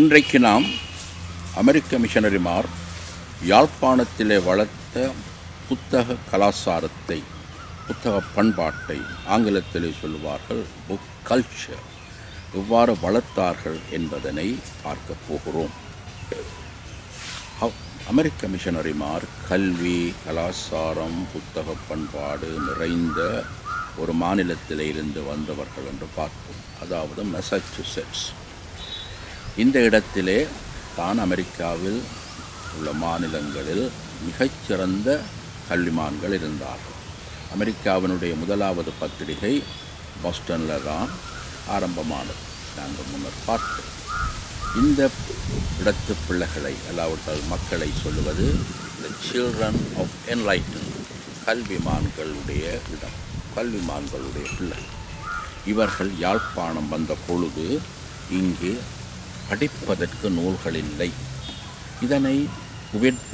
இன்றைக்கு நாம் அமெரிக்க மிஷனரிமார் யாழ்ப்பாணத்திலே வளர்த்த புத்தக கலாச்சாரத்தை, புத்தக பண்பாட்டை ஆங்கிலத்திலே சொல்வார்கள் புக் கல்ச்சர், எவ்வாறு வளர்த்தார்கள் என்பதனை பார்க்கப் போகிறோம். அமெரிக்க மிஷனரிமார் கல்வி, கலாச்சாரம், புத்தக பண்பாடு நிறைந்த ஒரு மாநிலத்திலே இருந்து வந்தவர்கள் என்று பார்ப்போம். அதாவது மெசச்சூசெட்ஸ். இந்த இடத்திலே தான் அமெரிக்காவில் உள்ள மாநிலங்களில் மிகச்சிறந்த கல்விமான்கள் இருந்தார்கள். அமெரிக்காவினுடைய முதலாவது பத்திரிகை பாஸ்டனில் தான் ஆரம்பமானது. நாங்கள் முன்னர் பார்த்தோம். இந்த இடத்து பிள்ளைகளை அல்லாவிட்டால் மக்களை சொல்லுவது த சில்ட்ரன் ஆஃப் என்லைட்டன், கல்விமான்களுடைய இடம், கல்விமான்களுடைய பிள்ளை. இவர்கள் யாழ்ப்பாணம் வந்த பொழுது இங்கு படிப்பதற்கு நூல்கள் இல்லை. இதனை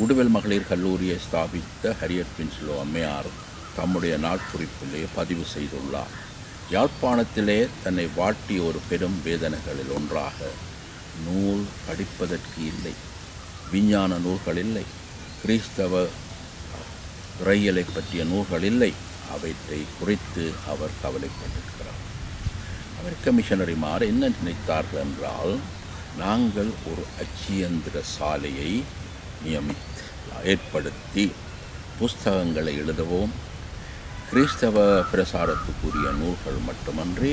உடுவல் மகளிர் கல்லூரியை ஸ்தாபித்த ஹரியட் வின்ஸ்லோ அம்மையார் தம்முடைய நாட்குறிப்பிலே பதிவு செய்துள்ளார். யாழ்ப்பாணத்திலே தன்னை வாட்டிய ஒரு பெரும் வேதனைகளில் ஒன்றாக நூல் படிப்பதற்கு இல்லை, விஞ்ஞான நூல்கள் இல்லை, கிறிஸ்தவ இறையலை பற்றிய நூல்கள் இல்லை. அவற்றை குறித்து அவர் கவலைப்பட்டிருக்கிறார். அமெரிக்க மிஷனரிமார் என்ன நினைத்தார்கள் என்றால், நாங்கள் ஒரு அச்சியந்திர சாலையை ஏற்படுத்தி புஸ்தகங்களை எழுதுவோம். கிறிஸ்தவ பிரசாரத்துக்குரிய நூல்கள் மட்டுமன்றி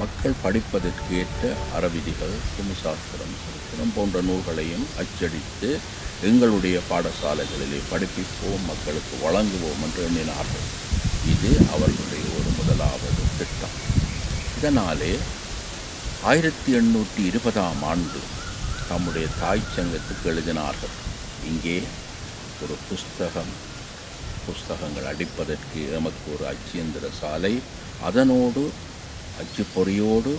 மக்கள் படிப்பதற்கு ஏற்ற அறவிதிகள், குமிசாஸ்திரம், சரித்திரம் போன்ற நூல்களையும் அச்சடித்து எங்களுடைய பாடசாலைகளிலே படிப்பிப்போம், மக்களுக்கு வழங்குவோம் என்று எண்ணினார்கள். இது அவர்களுடைய ஒரு முதலாவது திட்டம். இதனாலே 1820 தம்முடைய தாய் சங்கத்துக்கு எழுதினார்கள். இங்கே ஒரு புஸ்தகங்கள் அடிப்பதற்கு எமக்கு ஒரு அச்சியந்திர சாலை, அதனோடு அச்சுப்பொறியோடு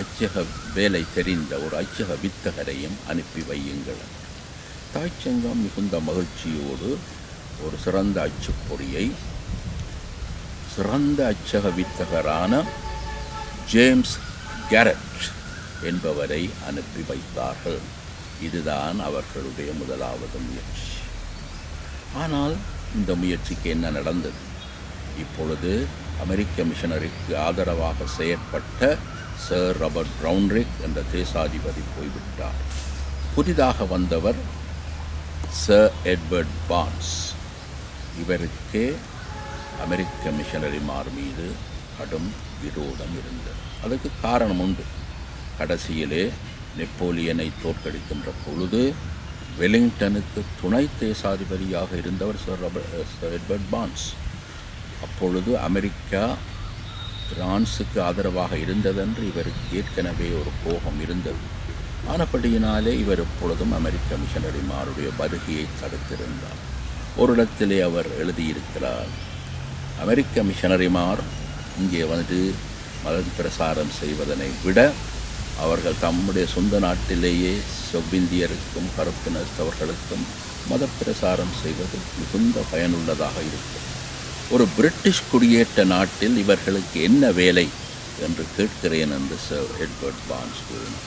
அச்சக வேலை தெரிந்த ஒரு அச்சக வித்தகரையும் அனுப்பி வையுங்கள். தாய்ச்சங்கம் மிகுந்த மகிழ்ச்சியோடு ஒரு சிறந்த அச்சுப்பொறியை சிறந்த அச்சக வித்தகரான ஜேம்ஸ் கேரட் என்பவரை அனுப்பி வைத்தார்கள். இதுதான் அவர்களுடைய முதலாவது முயற்சி. ஆனால் இந்த முயற்சிக்கு என்ன நடந்தது? இப்பொழுது அமெரிக்க மிஷனரிக்கு ஆதரவாக செயற்பட்ட சர் ராபர்ட் பிரவுன்ரிக் என்ற தேசாதிபதி போய்விட்டார். புதிதாக வந்தவர் சர் எட்வர்ட் பான்ஸ். இவருக்கே அமெரிக்க மிஷனரிமார் மீது கடும் விரோதம் இருந்தது. அதுக்கு காரணம் உண்டு. கடைசியிலே நெப்போலியனை தோற்கடிக்கின்ற பொழுது வெலிங்டனுக்கு துணை தேசாதிபதியாக இருந்தவர் சர் எட்வர்ட் பான்ஸ். அப்பொழுது அமெரிக்கா பிரான்ஸுக்கு ஆதரவாக இருந்ததென்று இவருக்கு ஏற்கனவே ஒரு கோபம் இருந்தது. ஆனபடியினாலே இவர் எப்பொழுதும் அமெரிக்க மிஷனரிமாருடைய வருகையை தடுத்திருந்தார். ஒரு இடத்திலே அவர் எழுதியிருக்கிறார், அமெரிக்க மிஷனரிமார் இங்கே வந்து மத பிரசாரம் செய்வதனை விட அவர்கள் தம்முடைய சொந்த நாட்டிலேயே செவ்விந்தியருக்கும் கருப்பினத்தவர்களுக்கும் மத பிரசாரம் செய்வது மிகுந்த பயனுள்ளதாக இருக்கும். ஒரு பிரிட்டிஷ் குடியேற்ற நாட்டில் இவர்களுக்கு என்ன வேலை என்று கேட்கிறேன் என்று சர் எட்வர்ட் பான்ஸ் கூறினார்.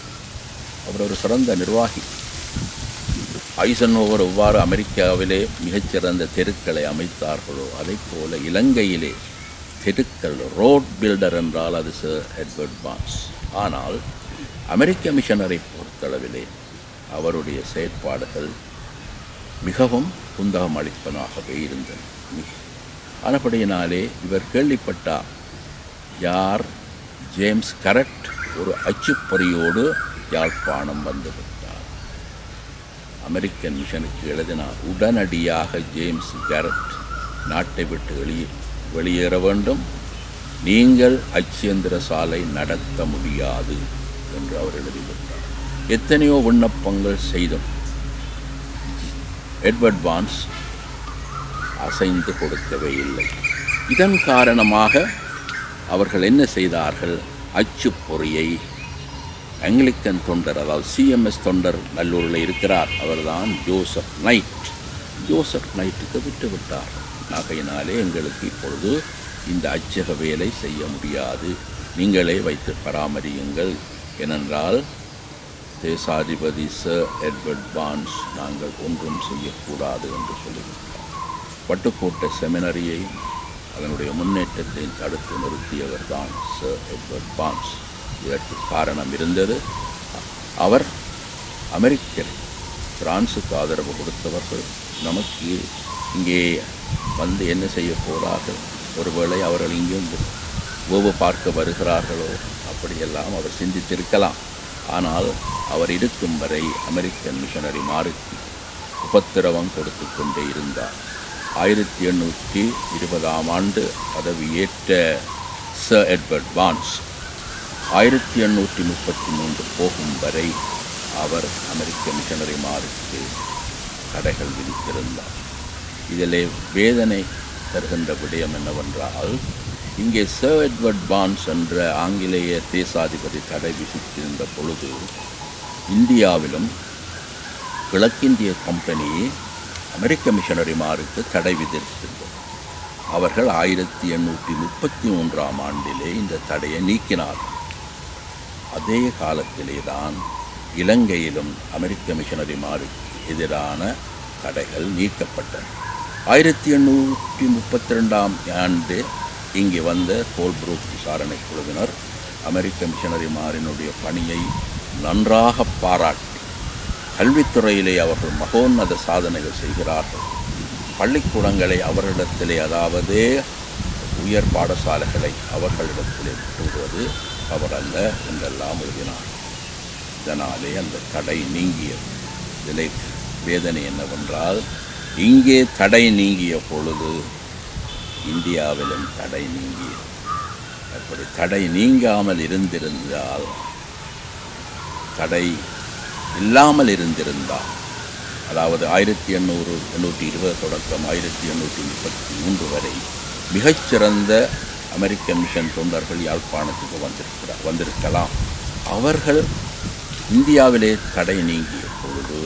அவர் ஒரு சிறந்த நிர்வாகி. ஐசனோவர் எவ்வாறு அமெரிக்காவிலே மிகச்சிறந்த தெருக்களை அமைத்தார்களோ அதே போல இலங்கையிலே தெருக்கள், ரோட் பில்டர் என்றால் அது சர் எட்வர்ட் பான்ஸ். ஆனால் அமெரிக்க மிஷனரை பொறுத்தளவிலே அவருடைய செயற்பாடுகள் மிகவும் புந்தகம் அளிப்பனாகவே இருந்தன. ஆனபடியினாலே இவர் கேள்விப்பட்டார், யார் ஜேம்ஸ் கரெக்ட் ஒரு அச்சுப்பொறியோடு யாழ்ப்பாணம் வந்துவிட்டார், அமெரிக்கன் மிஷனுக்கு எழுதினார். உடனடியாக ஜேம்ஸ் கரெக்ட் நாட்டை விட்டு வெளியேற வேண்டும், நீங்கள் அச்சியந்திர சாலை நடத்த முடியாது என்று அவர் எழுதிவிட்டார். எத்தனையோ விண்ணப்பங்கள் செய்தும் எட்வர்ட் பான்ஸ் அசைந்து கொடுக்கவே இல்லை. இதன் காரணமாக அவர்கள் என்ன செய்தார்கள், அச்சுப்பொறியை ஆங்கிலிக்கன் தொண்டர், அதாவது சிஎம்எஸ் தொண்டர் நல்லூரில் இருக்கிறார், அவர்தான் ஜோசப் நைட்டுக்கு விட்டுவிட்டார். ஆகையினாலே எங்களுக்கு இப்பொழுது இந்த அச்சக வேலை செய்ய முடியாது, நீங்களே வைத்து பராமரியுங்கள், ஏனென்றால் தேசாதிபதி சர் எட்வர்ட் பான்ஸ் நாங்கள் ஒன்றும் செய்யக்கூடாது என்று சொல்லிவிட்டார். பட்டுக்கோட்டை செமினரியை அதனுடைய முன்னேற்றத்தை தடுத்து நிறுத்தியவர் தான் சர் எட்வர்ட் பான்ஸ். இதற்கு காரணம் இருந்தது. அவர் அமெரிக்கர், பிரான்சுக்கு ஆதரவு கொடுத்தவர்கள் நமக்கு இங்கே வந்து என்ன செய்ய போகிறார்கள், ஒருவேளை அவர்கள் இங்கும் ஓவு பார்க்க வருகிறார்களோ அப்படியெல்லாம் அவர் சிந்தித்திருக்கலாம். ஆனால் அவர் இருக்கும் வரை அமெரிக்கன் மிஷனரிமாருக்கு உபத்திரவம் கொடுத்து கொண்டே இருந்தார். 1820 பதவியேற்ற சர் எட்வர்ட் பான்ஸ் 1833 போகும் வரை அவர் அமெரிக்க மிஷனரிமாருக்கு தடைகள் விதித்திருந்தார். இதிலே வேதனை தருகின்ற விடயம் என்னவென்றால், இங்கே சர் எட்வர்ட் பான்ஸ் என்ற ஆங்கிலேய தேசாதிபதி தடை விதித்திருந்த பொழுது இந்தியாவிலும் கிழக்கிந்திய கம்பெனி அமெரிக்க மிஷனரிமாருக்கு தடை விதித்திருந்தது. அவர்கள் 1833 இந்த தடையை நீக்கினார்கள். அதே காலத்திலே தான் இலங்கையிலும் அமெரிக்க மிஷனரிமாருக்கு எதிரான தடைகள் நீக்கப்பட்டன. 1832 இங்கே வந்த கோல்ப்ரூக் விசாரணை குழுவினர் அமெரிக்க மிஷனரிமாரினுடைய பணியை நன்றாக பாராட்டி கல்வித்துறையிலே அவர்கள் மகோன்னத சாதனைகள் செய்கிறார்கள். பள்ளிக்கூடங்களை அவர்களிடத்திலே, அதாவது உயர் பாடசாலைகளை அவர்களிடத்திலே விட்டுவிடுவது அவரல்ல என்றெல்லாம் எழுதினார். இதனாலே அந்த தடை நீங்கியது. இதிலே வேதனை என்னவென்றால், இங்கே தடை நீங்கிய பொழுது இந்தியாவிலும் தடை நீங்கியது. அப்படி தடை நீங்காமல் இருந்திருந்தால், தடை இல்லாமல் இருந்திருந்தால், அதாவது 1820 தொடக்கம் 1833 வரை மிகச்சிறந்த அமெரிக்க மிஷன் தொண்டர்கள் யாழ்ப்பாணத்துக்கு வந்திருக்கலாம். அவர்கள் இந்தியாவிலே தடை நீங்கிய பொழுது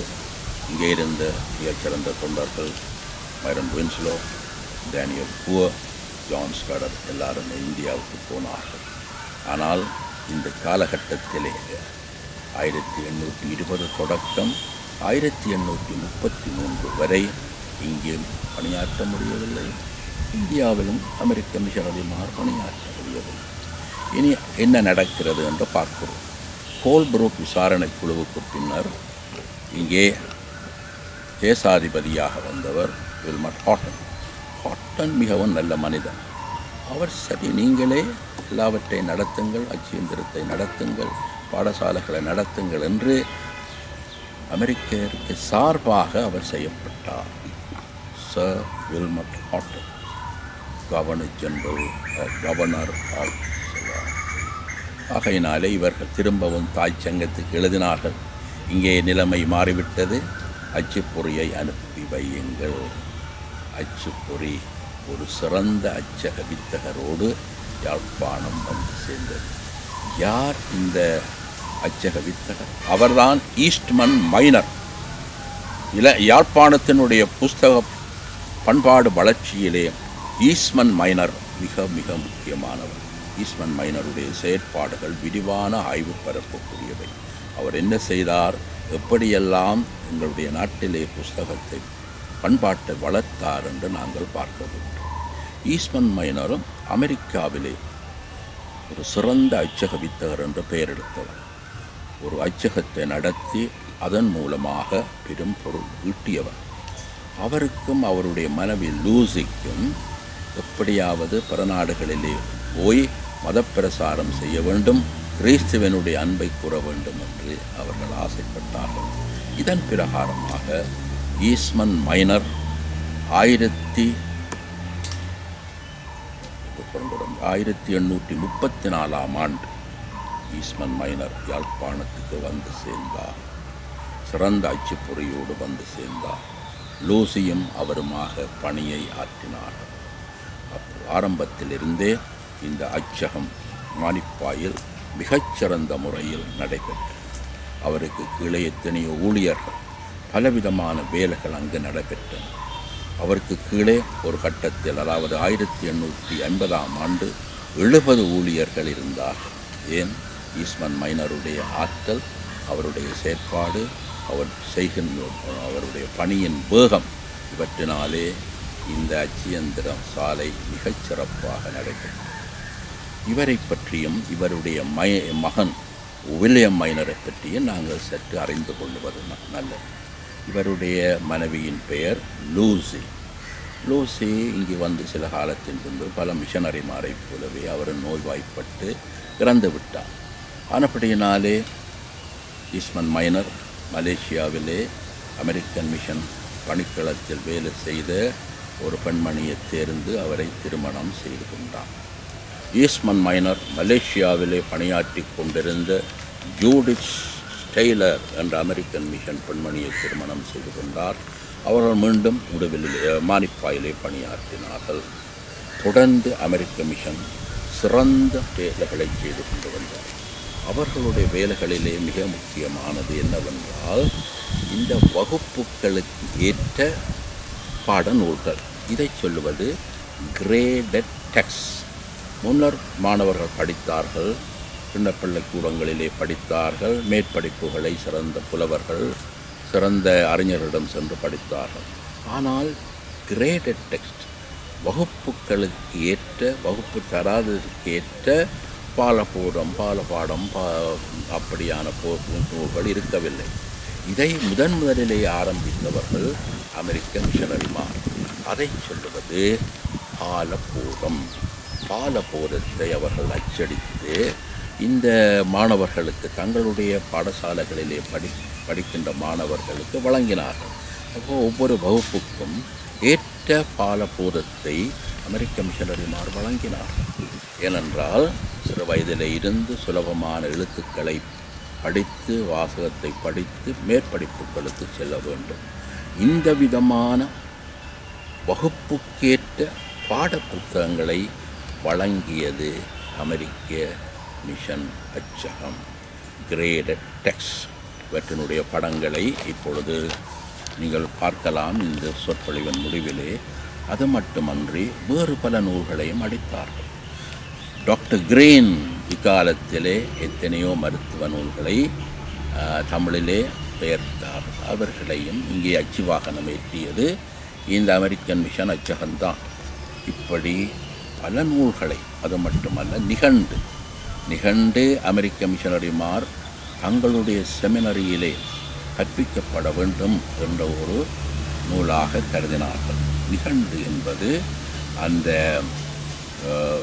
இங்கே இருந்த மிகச்சிறந்த தொண்டர்கள் Myron Winslow, Daniel Poor, John Stoddard எல்லாரும் இந்தியாவுக்கு போனார்கள். ஆனால் இந்த காலகட்டத்திலே 1820 தொடக்கம் 1833 வரை இங்கே பணியாற்ற முடியவில்லை. இந்தியாவிலும் அமெரிக்க மிஷனரிமார் பணியாற்ற முடியவில்லை. இனி என்ன நடக்கிறது என்று பார்க்கிறோம். கோல்ப்ரூக் விசாரணை குழுவுக்கு பின்னர் இங்கே தேசாதிபதியாக வந்தவர் வில்மட் ஹார்டன். ஹார்டன் மிகவும் நல்ல மனிதன். அவர் சரி, நீங்களே எல்லாவற்றையும் நடத்துங்கள், அச்சியந்திரத்தை நடத்துங்கள், பாடசாலைகளை நடத்துங்கள் என்று அமெரிக்கருக்கு சார்பாக அவர் செய்யப்பட்டார். Sir Wilmot Horton, governor of. ஆகையினாலே இவர்கள் திரும்பவும் தாய் சங்கத்துக்கு எழுதினார்கள், இங்கே நிலைமை மாறிவிட்டது, அச்சுப்பொறியை அனுப்பி வையுங்கள். அச்சுப்பொறி ஒரு சிறந்த அச்சக வித்தகரோடு யாழ்ப்பாணம் வந்து சேர்ந்தது. யார் இந்த அச்சக வித்தகர்? அவர்தான் ஈஸ்ட்மன் மைனர். யாழ்ப்பாணத்தினுடைய புஸ்தக பண்பாடு வளர்ச்சியிலே ஈஸ்ட்மன் மைனர் மிக மிக முக்கியமானவர். ஈஸ்ட்மன் மைனருடைய செயற்பாடுகள் விரிவான ஆய்வு பரப்பக்கூடியவை. அவர் என்ன செய்தார், எப்படியெல்லாம் எங்களுடைய நாட்டிலே புஸ்தகத்தை பண்பாட்டை வளர்த்தார் என்று நாங்கள் பார்க்க வேண்டும். ஈஸ்ட்மன் மைனரும் அமெரிக்காவிலே ஒரு சிறந்த அச்சக வித்தகர் என்று பெயர் எடுத்தவர். ஒரு அச்சகத்தை நடத்தி அதன் மூலமாக பெரும் பொருள் ஈட்டியவர். அவருக்கும் அவருடைய மனைவி லூசிக்கும் எப்படியாவது பிறநாடுகளிலே போய் மதப்பிரசாரம் செய்ய வேண்டும், கிறிஸ்துவனுடைய அன்பை கூற வேண்டும் என்று அவர்கள் ஆசைப்பட்டார்கள். இதன் பிரகாரமாக ஈஸ்ட்மன் மைனர் 1834 ஈஸ்ட்மன் மைனர் யாழ்ப்பாணத்துக்கு வந்து சேர்ந்தார். சிறந்த அச்சுப்பொறியோடு வந்து சேர்ந்தார். லூசியும் அவருமாக பணியை ஆற்றினார்கள். அப்போ ஆரம்பத்திலிருந்தே இந்த அச்சகம் மானிப்பாயில் மிகச்சிறந்த முறையில் நடைபெற்றது. அவருக்கு கீழே எத்தனையோ ஊழியர்கள், பலவிதமான வேலைகள் அங்கு நடைபெற்றன. அவருக்கு கீழே ஒரு கட்டத்தில், அதாவது 1850 70 ஊழியர்கள் இருந்தார்கள். ஏன், ஈஸ்ட்மன் மைனருடைய ஆற்றல் அவருடைய செயற்பாடு, அவர் செய்கின்ற அவருடைய பணியின் வேகம் இவற்றினாலே இந்த அச்சியந்திரம் சாலை மிகச் சிறப்பாக நடைபெற்றது. இவரை பற்றியும் இவருடைய மகன் வில்லியம் மைனரை பற்றியும் நாங்கள் சற்று அறிந்து கொள்வது நல்லது. இவருடைய மனைவியின் பெயர் லூசி. லூசி இங்கு வந்து சில காலத்தின் பின்பு பல மிஷனரிமாரை போலவே அவர் நோய்வாய்ப்பட்டு இறந்து விட்டார். ஆனப்படியினாலே ஈஸ்ட்மன் மைனர் மலேசியாவிலே அமெரிக்கன் மிஷன் பணிக்களத்தில் வேலை செய்த ஒரு பெண்மணியை தேர்ந்து அவரை திருமணம் செய்து கொண்டார். ஈஸ்ட்மன் மைனர் மலேசியாவிலே பணியாற்றி கொண்டிருந்த ஜூடித் டெய்லர் என்ற அமெரிக்கன் மிஷன் பெண்மணியை திருமணம் செய்து கொண்டார். அவர்கள் மீண்டும் உடுவிலே மானிப்பாயிலே பணியாற்றினார்கள். தொடர்ந்து அமெரிக்க மிஷன் சிறந்த வேலைகளை செய்து கொண்டு வந்தார். அவர்களுடைய வேலைகளிலே மிக முக்கியமானது என்னவென்றால் இந்த வகுப்புகளுக்கு ஏற்ற பாட நூல்கள், இதை சொல்லுவது கிரேடட் டெக்ஸ்ட். முன்னர் மாணவர்கள் படித்தார்கள், சின்ன பள்ளிக்கூடங்களிலே படித்தார்கள், மேற்படிப்புகளை சிறந்த புலவர்கள் சிறந்த அறிஞரிடம் சென்று படித்தார்கள். ஆனால் கிரேடட் டெக்ஸ்ட் வகுப்புகளுக்கு ஏற்ற வகுப்பு தராதற்கு ஏற்ற பாலபூரம் பாலபாடம் அப்படியான நூல்கள் இருக்கவில்லை. இதை முதன் முதலிலே ஆரம்பித்தவர்கள் அமெரிக்க மிஷனரிமார். அதை சொல்லுவது பாலபூரம். பாலபூரத்தை அவர்கள் அச்சடித்து இந்த மாணவர்களுக்கு தங்களுடைய பாடசாலைகளிலே படிக்கின்ற மாணவர்களுக்கு வழங்கினார்கள். அப்போது ஒவ்வொரு வகுப்புக்கும் ஏற்ற பாலபூரத்தை அமெரிக்க மிஷனரிமார் வழங்கினார்கள். ஏனென்றால் சிறு வயதிலே இருந்து சுலபமான எழுத்துக்களை படித்து வாசகத்தை படித்து மேற்படிப்புகளுக்கு செல்ல வேண்டும். இந்த விதமான வகுப்புக்கேற்ற பாடப்புத்தகங்களை வழங்கியது அமெரிக்க மிஷன் அச்சகம். கிரேடட் டெக்ஸ்ட் இவற்றினுடைய படங்களை இப்பொழுது நீங்கள் பார்க்கலாம் இந்த சொற்பொழிவின் முடிவிலே. அது மட்டுமன்றி வேறு பல நூல்களையும் அடித்தார்கள். டாக்டர் கிரீன் இக்காலத்திலே எத்தனையோ மருத்துவ நூல்களை தமிழிலே பெயர்த்தார். அவர்களையும் இங்கே அச்சு வாகனம் ஏற்றியது இந்த அமெரிக்கன் மிஷன் அச்சகம்தான். இப்படி பல நூல்களை, அது மட்டுமல்ல நிகண்டு நிகண்டு அமெரிக்க மிஷனரிமார் தங்களுடைய செமினரியிலே கற்பிக்கப்பட வேண்டும் என்ற ஒரு நூலாக கருதினார்கள். நிகண்டு என்பது அந்த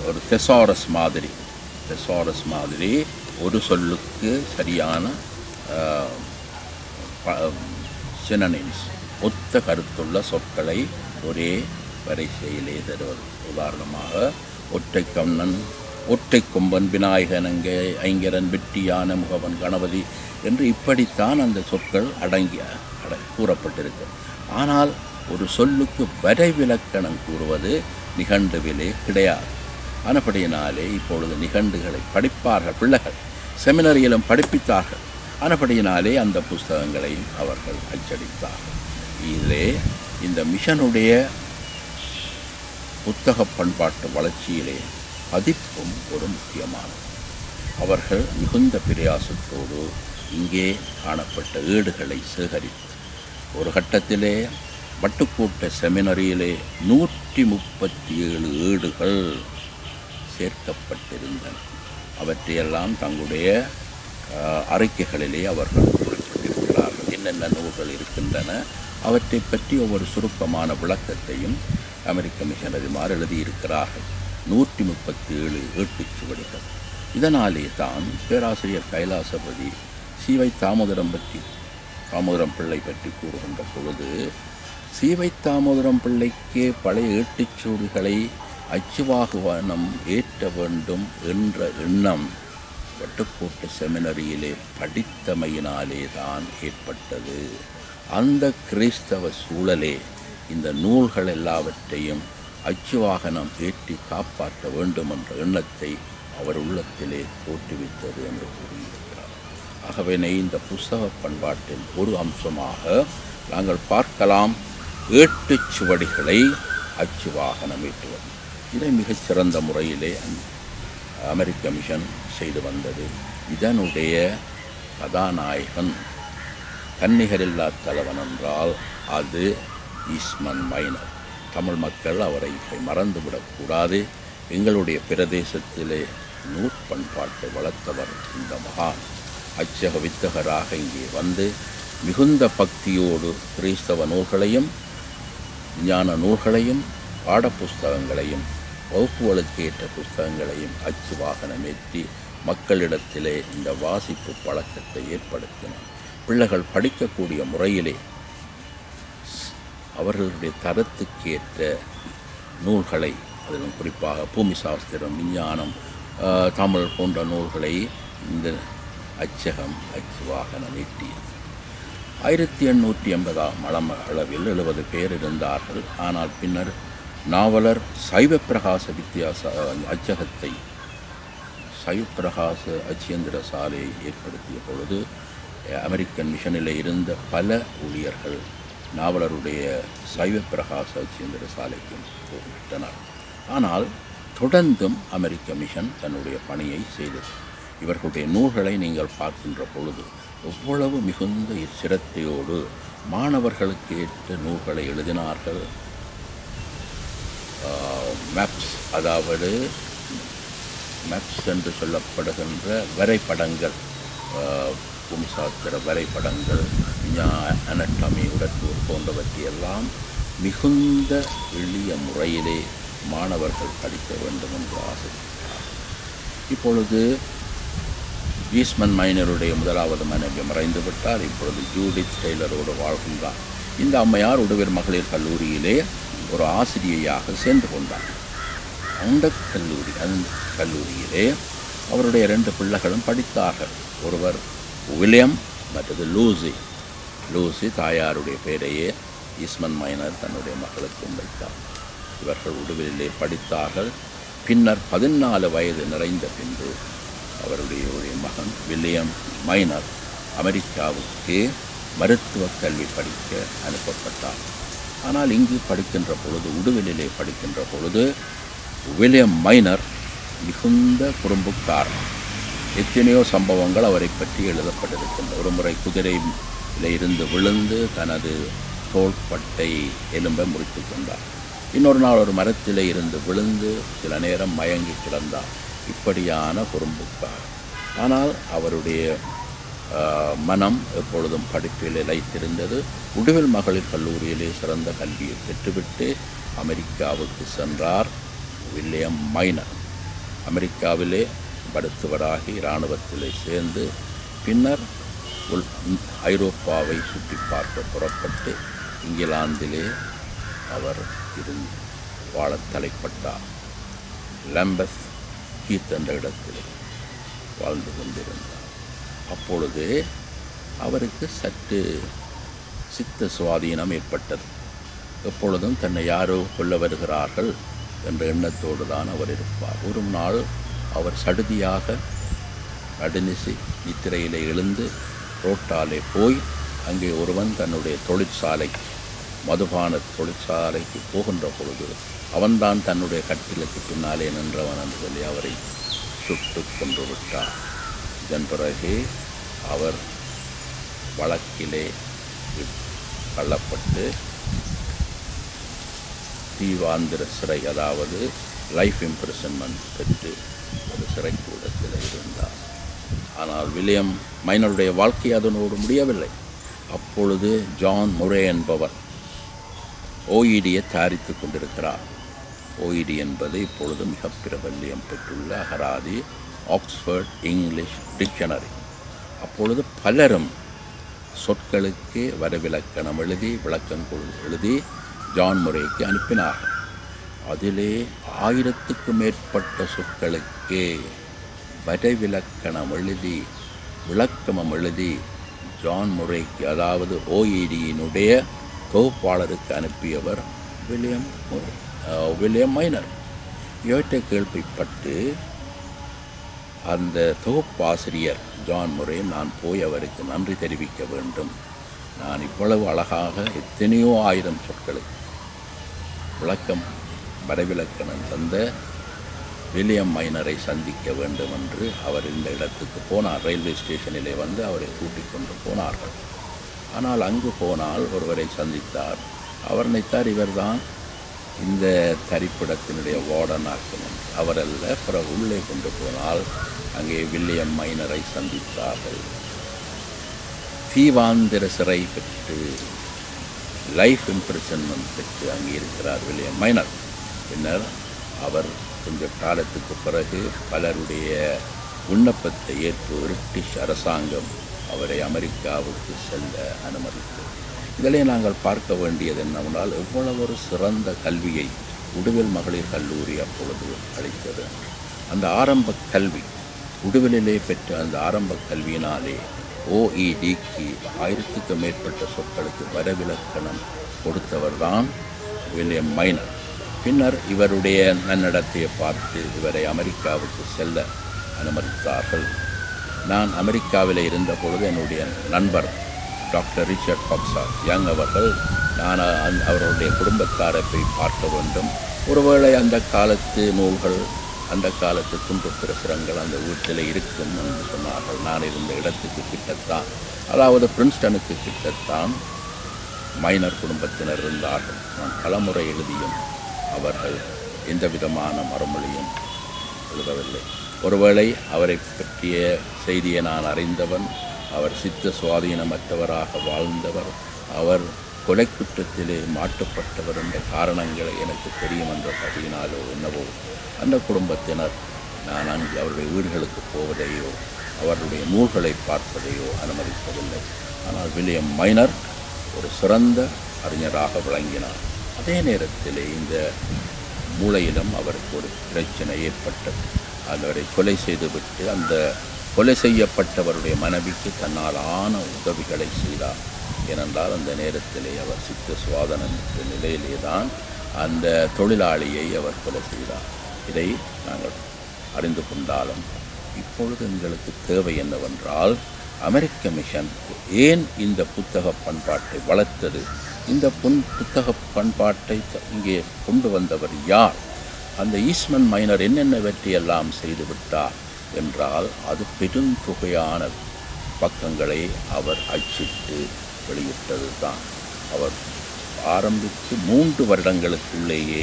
ஒரு தெசாரஸ் மாதிரி ஒரு சொல்லுக்கு சரியான சினனிம்ஸ் ஒத்த கருத்துள்ள சொற்களை ஒரே வரிசையிலே தருவது. உதாரணமாக ஒற்றை கண்ணன் ஒற்றை கொம்பன் விநாயகன் அங்கே ஐங்கரன் வெட்டியான முகவன் கணபதி என்று இப்படித்தான் அந்த சொற்கள் கூறப்பட்டிருக்கு. ஆனால் ஒரு சொல்லுக்கு வரை விலக்கணம் கூறுவது நிகண்டுவிலே கிடையாது. ஆனபடியினாலே இப்பொழுது நிகண்டுகளை படிப்பார்கள் பிள்ளைகள், செமினரியிலும் படிப்பித்தார்கள். ஆனபடியினாலே அந்த புஸ்தகங்களையும் அவர்கள் அச்சடித்தார்கள். இதிலே இந்த மிஷனுடைய புத்தக பண்பாட்டு வளர்ச்சியிலே பதிப்பும் ஒரு முக்கியமானது. அவர்கள் மிகுந்த பிரயாசத்தோடு இங்கே காணப்பட்ட ஏடுகளை சேகரித்து ஒரு கட்டத்திலே வட்டுக்கோட்டை செமினரியிலே 137 ஏடுகள் சேர்க்கப்பட்டிருந்தன. அவற்றையெல்லாம் தங்களுடைய அறிக்கைகளிலே அவர்கள் குறிப்பிட்டிருக்கிறார்கள். என்னென்ன நூல்கள் இருக்கின்றன அவற்றை பற்றி ஒவ்வொரு சுருக்கமான விளக்கத்தையும் அமெரிக்க மிஷனரிமார் எழுதியிருக்கிறார்கள். 137 ஏட்டுச்சுவடிகள். இதனாலே தான் பேராசிரியர் கைலாசபதி சீவை தாமோதரம் பிள்ளை பற்றி கூறுகின்ற பொழுது சீவை தாமோதரம் பிள்ளைக்கே பழைய ஏட்டுச்சுவடிகளை அச்சுவாகனம் ஏற்ற வேண்டும் என்ற எண்ணம் வட்டுக்கோட்டை செமினரியிலே படித்தமையினாலே தான் ஏற்பட்டது. அந்த கிறிஸ்தவ சூழலே இந்த நூல்கள் எல்லாவற்றையும் அச்சுவாகனம் ஏற்றி காப்பாற்ற வேண்டும் என்ற எண்ணத்தை அவர் உள்ளத்திலே தோற்றுவித்தது என்று கூறியிருக்கிறார். ஆகவே இந்த புஸ்தக பண்பாட்டின் ஒரு அம்சமாக நாங்கள் பார்க்கலாம் ஏட்டுச்சுவடிகளை அச்சுவாகனம் ஏற்றுவது. இதை மிகச்சிறந்த முறையிலே அமெரிக்க மிஷன் செய்து வந்தது. இதனுடைய கதாநாயகன் தன்னிகரில்லா தலைவன் என்றால் அது ஈஸ்ட்மன் மைனர். தமிழ் மக்கள் அவரை மறந்துவிடக்கூடாது. எங்களுடைய பிரதேசத்திலே நூற்பண்பாட்டை வளர்த்தவர் இந்த மகான். அச்சக வித்தகராக இங்கே வந்து மிகுந்த பக்தியோடு கிறிஸ்தவ நூல்களையும் ஞான நூல்களையும் பாடப்புஸ்தகங்களையும் வகுப்புகளுக்கேற்ற புஸ்தகங்களையும் அச்சு வாகனமேற்றி மக்களிடத்திலே இந்த வாசிப்பு பழக்கத்தை ஏற்படுத்தினார். பிள்ளைகள் படிக்கக்கூடிய முறையிலே அவர்களுடைய தரத்துக்கேற்ற நூல்களை, அதிலும் குறிப்பாக பூமி சாஸ்திரம், விஞ்ஞானம், தமிழ் போன்ற நூல்களை இந்த அச்சகம் அச்சு வாகனம் ஈட்டியது. 1880 அளவில் 70 பேர் இருந்தார்கள். ஆனால் பின்னர் நாவலர் சைவப்பிரகாச வித்தியாச அச்சகத்தை சைவப்பிரகாச அச்சியந்திர சாலையை ஏற்படுத்திய பொழுது அமெரிக்கன் மிஷனில் இருந்த பல ஊழியர்கள் நாவலருடைய சைவப்பிரகாச அச்சியந்திர சாலைக்கும் போய்விட்டனர். ஆனால் தொடர்ந்தும் அமெரிக்க மிஷன் தன்னுடைய பணியை செய்தது. இவர்களுடைய நூல்களை நீங்கள் பார்க்கின்ற பொழுது எவ்வளவு மிகுந்த சிரத்தையோடு மாணவர்களுக்கு ஏற்ற நூல்களை எழுதினார்கள். மேப்ஸ், அதாவது மேப்ஸ் என்று சொல்லப்படுகின்ற வரைபடங்கள், பூமிசாஸ்திர வரைபடங்கள், அனட்டமி, உடற்கூர் போன்றவற்றையெல்லாம் மிகுந்த எளிய முறையிலே மாணவர்கள் படிக்க வேண்டும் என்று ஆசைப்பட்டார். இப்பொழுது ஈஸ்ட்மன் மைனருடைய முதலாவது மனைவி மறைந்து விட்டார். இப்பொழுது ஜூடித் டெய்லரோடு வாழ்கின்றார். இந்த அம்மையார் உடுவேர் மகளிர் கல்லூரியிலே ஒரு ஆசிரியையாக சேர்ந்து கொண்டார். அந்த கல்லூரியிலே அவருடைய 2 பிள்ளைகளும் படித்தார்கள். ஒருவர் வில்லியம், மற்றது லூசி. லூசி தாயாருடைய பெயரையே ஈஸ்ட்மன் மைனர் தன்னுடைய மகளுக்கும் வைத்தார். இவர்கள் உடுவிலே படித்தார்கள். பின்னர் 14 வயது நிறைந்த பின்பு அவருடைய மகன் வில்லியம் மைனர் அமெரிக்காவுக்கு மருத்துவ கல்வி படிக்க அனுப்பப்பட்டார். ஆனால் இங்கு படிக்கின்ற பொழுது, உடுவெளியிலே படிக்கின்ற பொழுது, வில்லியம் மைனர் மிகுந்த குறும்புக்காரர். எத்தனையோ சம்பவங்கள் அவரை பற்றி எழுதப்பட்டிருக்கின்றன. ஒரு முறை குதிரையில் இருந்து விழுந்து தனது தோள்பட்டை எலும்பை முறித்து கொண்டார். இன்னொரு நாள் ஒரு மரத்தில் இருந்து விழுந்து சில நேரம் மயங்கி கிடந்தார். இப்படியான குறும்புக்கார். ஆனால் அவருடைய மனம் எப்பொழுதும் படிப்பில் இழைத்திருந்தது. உடுவில் மகளிர் கல்லூரியிலே சிறந்த கல்வியை பெற்றுவிட்டு அமெரிக்காவுக்கு சென்றார் வில்லியம் மைனர். அமெரிக்காவிலே மருத்துவராகி இராணுவத்திலே சேர்ந்து பின்னர் ஐரோப்பாவை சுற்றி பார்க்க புறப்பட்டு இங்கிலாந்திலே அவர் இருந்து வாழத் தலைப்பட்டார். லம்பஸ் கீத் என்ற இடத்திலே வாழ்ந்து கொண்டிருந்தார். அப்பொழுது அவருக்கு சற்று சித்த சுவாதீனம் ஏற்பட்டது. எப்பொழுதும் தன்னை யாரோ கொல்ல வருகிறார்கள் என்ற எண்ணத்தோடு தான் அவர் இருப்பார். ஒரு நாள் அவர் சடுதியாக நடுநிசி நித்திரையிலே எழுந்து ரோட்டாலே போய் அங்கே ஒருவன் தன்னுடைய தொழிற்சாலைக்கு, மதுபான தொழிற்சாலைக்கு போகின்ற பொழுது அவன்தான் தன்னுடைய கட்டிலுக்கு பின்னாலே நின்றவன் என்று சொல்லி அவரை சுட்டு கொன்று விட்டார். இதன் பிறகு அவர் வழக்கிலே தள்ளப்பட்டு தீவாந்திர சிறை, அதாவது லைஃப் இம்ப்ரெசன்மெண்ட் பெற்று ஒரு சிறைக்கூடத்தில் இருந்தார். ஆனால் வில்லியம் மைனருடைய வாழ்க்கை அதனோடு முடியவில்லை. அப்பொழுது ஜான் முரே என்பவர் ஓஇடியை தயாரித்து கொண்டிருக்கிறார். ஓஇடி என்பது இப்பொழுது மிக பிரபல்யம் பெற்றுள்ள அகராதி, ஆக்ஸ்ஃபோர்ட் இங்கிலீஷ் டிக்ஷனரி. அப்பொழுது பலரும் சொற்களுக்கு வரவிலக்கணம் எழுதி விளக்கங்கள் எழுதி ஜான் முறைக்கு அனுப்பினார்கள். அதிலே 1000க்கும் மேற்பட்ட சொற்களுக்கே வரவிலக்கணம் எழுதி விளக்கமும் எழுதி ஜான் முறைக்கு, அதாவது ஓஇடியினுடைய தொகுப்பாளருக்கு அனுப்பியவர் வில்லியம் மைனர். இவற்றை கேள்விப்பட்டு அந்த தொகுப்பாசிரியர் ஜான் முறை, நான் போய் அவருக்கு நன்றி தெரிவிக்க வேண்டும், நான் இவ்வளவு அழகாக எத்தனையோ 1000 சொற்களுக்கு விளக்கம் வரவிலக்கணம் தந்த வில்லியம் மைனரை சந்திக்க வேண்டும் என்று அவர் இந்த இடத்துக்கு போனார். ரயில்வே ஸ்டேஷனிலே வந்து அவரை கூட்டிக் கொண்டு போனார்கள். ஆனால் அங்கு போனால் ஒருவரை சந்தித்தார். அவர் நினைத்தார் இவர்தான் இந்த தரிப்பிடத்தினுடைய வார்டன் ஆகும். அவரல்ல. பிற உள்ளே கொண்டு போனால் அங்கே வில்லியம் மைனரை சந்தித்தார்கள். தீவாந்திர சிறை பெற்று லைஃப் இம்ப்ரெஷன்மெண்ட் பெற்று அங்கே இருக்கிறார் வில்லியம் மைனர். பின்னர் அவர் கொஞ்ச காலத்துக்கு பிறகு பலருடைய விண்ணப்பத்தை ஏற்பு பிரிட்டிஷ் அரசாங்கம் அவரை அமெரிக்காவுக்கு செல்ல அனுமதித்தது. இதிலே நாங்கள் பார்க்க வேண்டியது என்னவென்றால், எவ்வளவு ஒரு சிறந்த கல்வியை உடுவில் மகளிர் கல்லூரி அப்பொழுது அளித்தது. அந்த ஆரம்ப கல்வி உடுவிலே பெற்ற அந்த ஆரம்ப கல்வியினாலே OEDக்கு 1000க்கும் மேற்பட்ட சொற்களுக்கு வரவிலக்கணம் கொடுத்தவர்தான் வில்லியம் மைனர். பின்னர் இவருடைய நன்னடத்தையை பார்த்து இவரை அமெரிக்காவுக்கு செல்ல அனுமதித்தார்கள். நான் அமெரிக்காவில் இருந்த பொழுது என்னுடைய நண்பர் டாக்டர் ரிச்சர்ட் பாக்ஸார் யங் அவர்கள், நான் அவருடைய குடும்பத்தாரை போய் பார்க்க வேண்டும். ஒருவேளை அந்த காலத்து நூல்கள், அந்த காலத்து துண்டு பிரசுரங்கள் அந்த வீட்டில் இருக்கும் என்று சொன்னார்கள். நான் இருந்த இடத்துக்கு கிட்டத்தான், அதாவது பிரின்ஸ்டனுக்கு கிட்டத்தான் மைனர் குடும்பத்தினர் இருந்தார்கள். நான் பலமுறை எழுதியும் அவர்கள் எந்த விதமான மறுமொழியும் எழுதவில்லை. ஒருவேளை அவரை பற்றிய செய்தியை நான் அறிந்தவன், அவர் சித்த சுவாதீனமற்றவராக வாழ்ந்தவர், அவர் கொலை குற்றத்திலே மாற்றப்பட்டவர் என்ற காரணங்களை எனக்கு தெரியும் என்ற பதினாலோ என்னவோ அந்த குடும்பத்தினர் நான் அங்கே அவருடைய வீடுகளுக்கு போவதையோ அவருடைய நூல்களை பார்ப்பதையோ அனுமதிப்பதில்லை. ஆனால் வில்லியம் மைனர் ஒரு சிறந்த அறிஞராக விளங்கினார். அதே நேரத்தில் இந்த மூளையிடம் அவருக்கு ஒரு பிரச்சனை ஏற்பட்டது. அவரை கொலை செய்துவிட்டு அந்த கொலை செய்யப்பட்டவருடைய மனைவிக்கு தன்னால் ஆன உதவிகளை செய்தார். ஏனென்றால் அந்த நேரத்திலே அவர் சித்த சுவாதனமிக்க நிலையிலே தான் அந்த தொழிலாளியை அவர் கொலை செய்தார். இதை நாங்கள் அறிந்து கொண்டாலும் இப்பொழுது எங்களுக்கு தேவை என்னவென்றால், அமெரிக்க மிஷன் ஏன் இந்த புத்தக பண்பாட்டை வளர்த்தது, இந்த புத்தக பண்பாட்டை இங்கே கொண்டு வந்தவர் யார், அந்த ஈஸ்மன் மைனர் என்னென்னவற்றையெல்லாம் செய்துவிட்டார் என்றால் அது பெருந்தொகையான பக்கங்களை அவர் அச்சிட்டு வெளியிட்டது தான். அவர் ஆரம்பித்து 3 வருடங்களுக்குள்ளேயே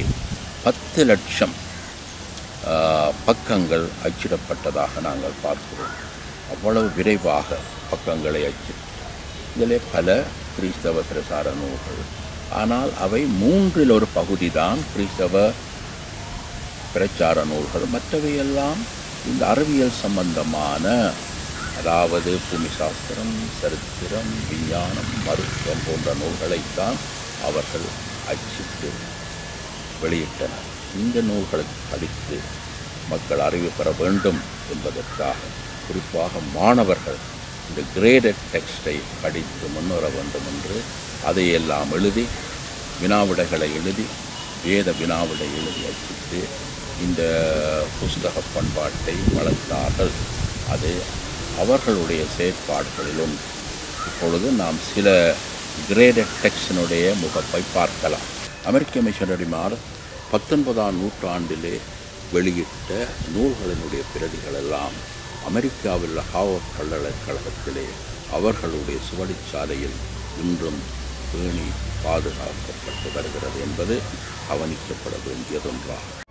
10 லட்சம் பக்கங்கள் அச்சிடப்பட்டதாக நாங்கள் பார்க்கிறோம். அவ்வளவு விரைவாக பக்கங்களை அச்சிட்டு இதிலே பல கிறிஸ்தவ பிரசார நூல்கள். ஆனால் அவை 1/3 பகுதி தான் கிறிஸ்தவ பிரச்சார நூல்கள். மற்றவையெல்லாம் இந்த அறிவியல் சம்பந்தமான, அதாவது பூமி சாஸ்திரம், சரித்திரம், விஞ்ஞானம், மருத்துவம் போன்ற நூல்களைத்தான் அவர்கள் அச்சிட்டு வெளியிட்டனர். இந்த நூல்களை படித்து மக்கள் அறிவு பெற வேண்டும் என்பதற்காக, குறிப்பாக மாணவர்கள் இந்த கிரேடட் டெக்ஸ்டை படித்து முன்னேற வேண்டும் என்று அதையெல்லாம் எழுதி, வினாவிடைகளை எழுதி, வேத வினாவிடை எழுதி அச்சிட்டு இந்த புஸ்தக பண்பாட்டை வளர்த்தார்கள். அது அவர்களுடைய செயற்பாடுகளிலும். இப்பொழுது நாம் சில கிரேடட் டெக்ஸ்டினுடைய முகப்பை பார்க்கலாம். அமெரிக்க மிஷனரிமார் 19ஆம் நூற்றாண்டிலே வெளியிட்ட நூல்களினுடைய பிரதிகளெல்லாம் அமெரிக்காவில் ஹார்வர்ட் பல்கலைக்கழகத்திலே அவர்களுடைய சுவடிச்சாலையில் இன்றும் பேணி பாதுகாக்கப்பட்டு வருகிறது என்பது கவனிக்கப்பட வேண்டியதொன்றாகும்.